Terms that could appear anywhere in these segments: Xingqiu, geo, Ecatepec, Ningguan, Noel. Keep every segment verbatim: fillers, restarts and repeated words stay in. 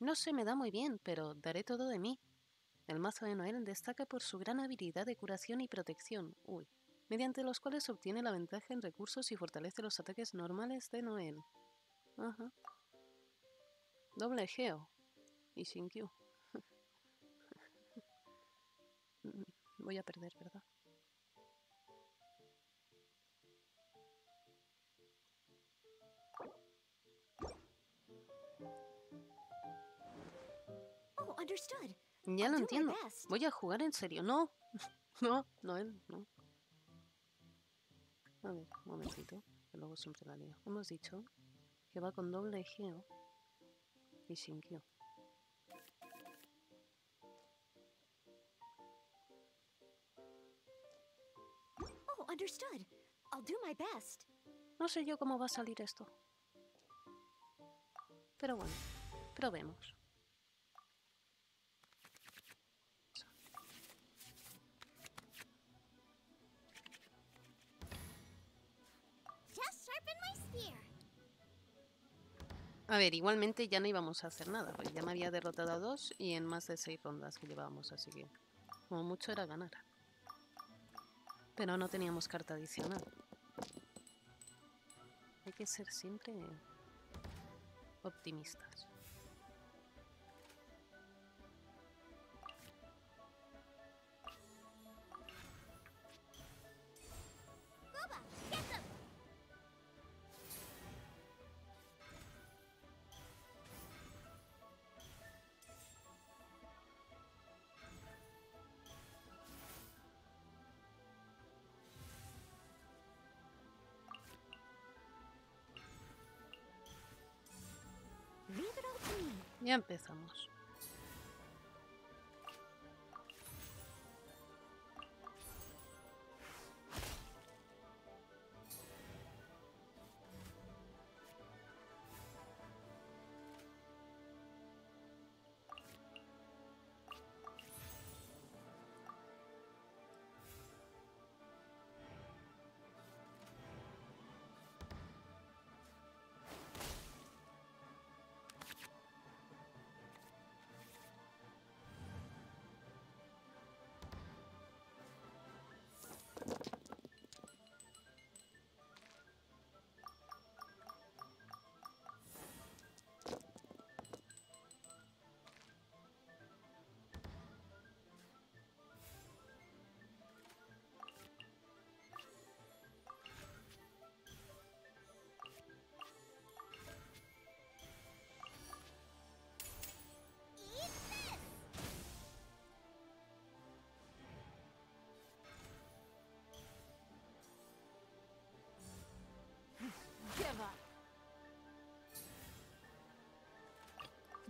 No se me da muy bien, pero daré todo de mí. El mazo de Noel destaca por su gran habilidad de curación y protección, uy, mediante los cuales obtiene la ventaja en recursos y fortalece los ataques normales de Noel. Ajá. Doble Geo y Xingqiu. Voy a perder, ¿verdad? Ya lo entiendo. Voy a jugar en serio. No, no, Noel, no. A ver, un momentito, que luego siempre la lío. Hemos dicho que va con doble Geo y Xingqiu. Oh, understood. I'll do my best. No sé yo cómo va a salir esto. Pero bueno, probemos. A ver, igualmente ya no íbamos a hacer nada, porque ya me había derrotado a dos y en más de seis rondas que llevábamos, así que como mucho era ganar. Pero no teníamos carta adicional. Hay que ser siempre optimistas. Ya empezamos.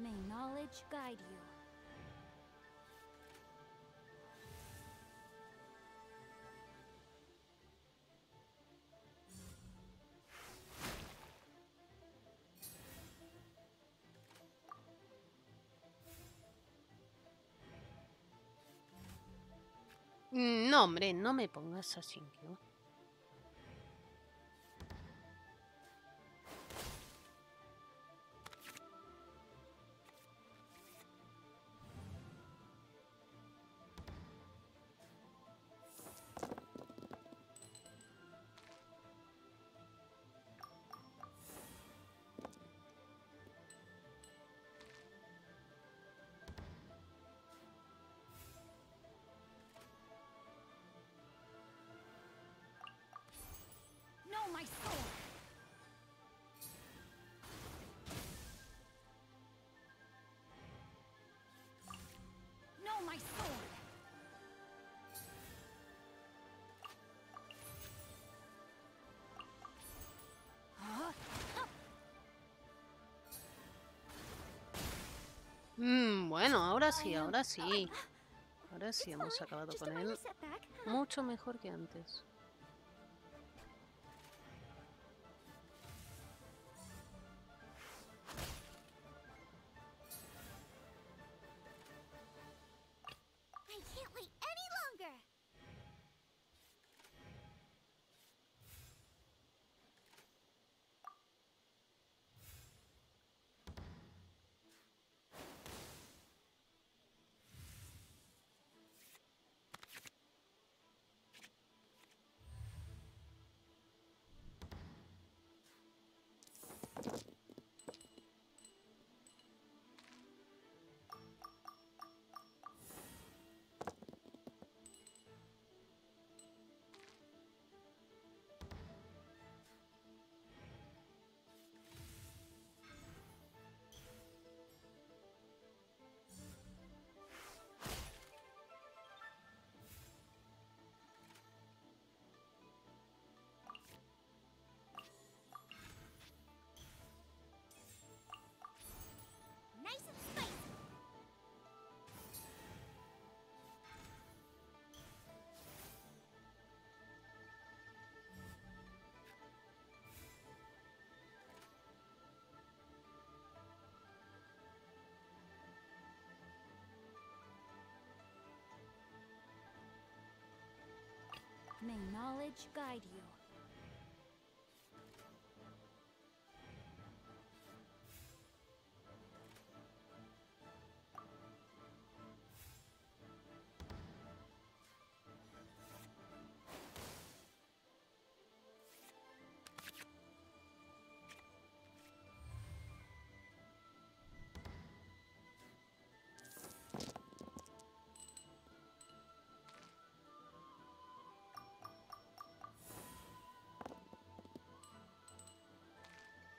May knowledge guide you. No, hombre, no me pongas así, ¿no? My sword. Huh? Mm, bueno, ahora sí, ahora sí. Ahora sí hemos acabado con él mucho mejor que antes. knowledge guide you.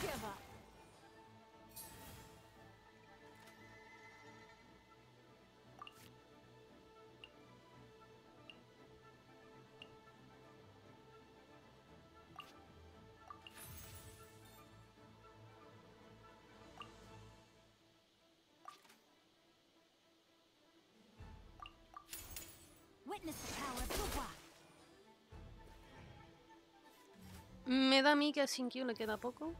Give up. Me da a mí que a Xingqiu le queda poco.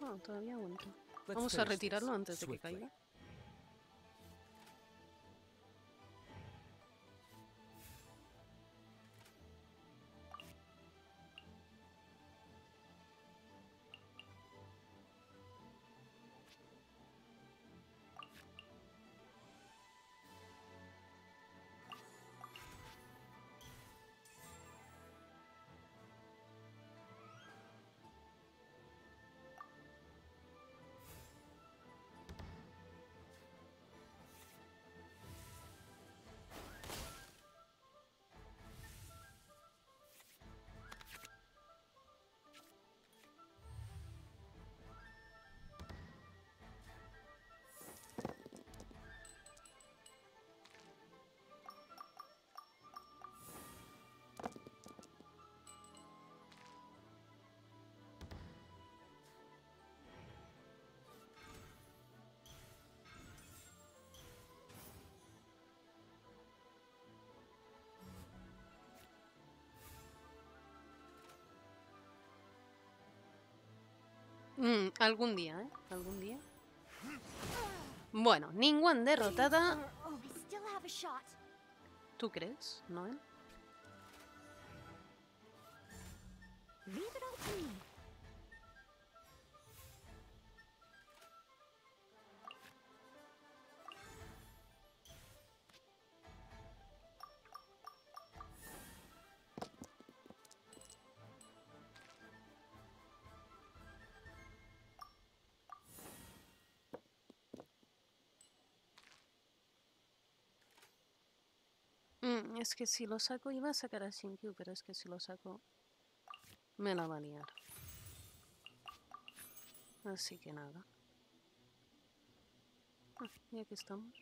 No, todavía aguanta. Vamos a retirarlo antes de que caiga. Mm, algún día, ¿eh? Algún día. Bueno, Ningguan derrotada. ¿Tú crees, Noel? Es que si lo saco, iba a sacar a Xingqiu, pero es que si lo saco, me la va a liar. Así que nada. Ah, y aquí estamos.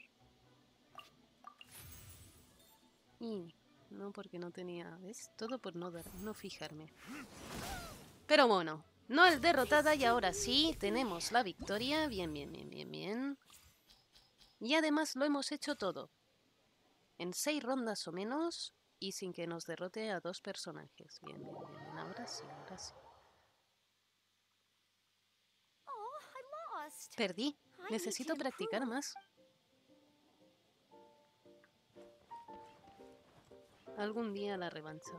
Y no, porque no tenía... ¿Ves? Todo por no, dar, no fijarme. Pero bueno, Noel derrotada y ahora sí, tenemos la victoria. Bien, bien, bien, bien, bien. Y además lo hemos hecho todo. En seis rondas o menos y sin que nos derrote a dos personajes. Bien, bien, bien. Ahora sí, ahora sí. Perdí. Necesito practicar más. Algún día la revancha.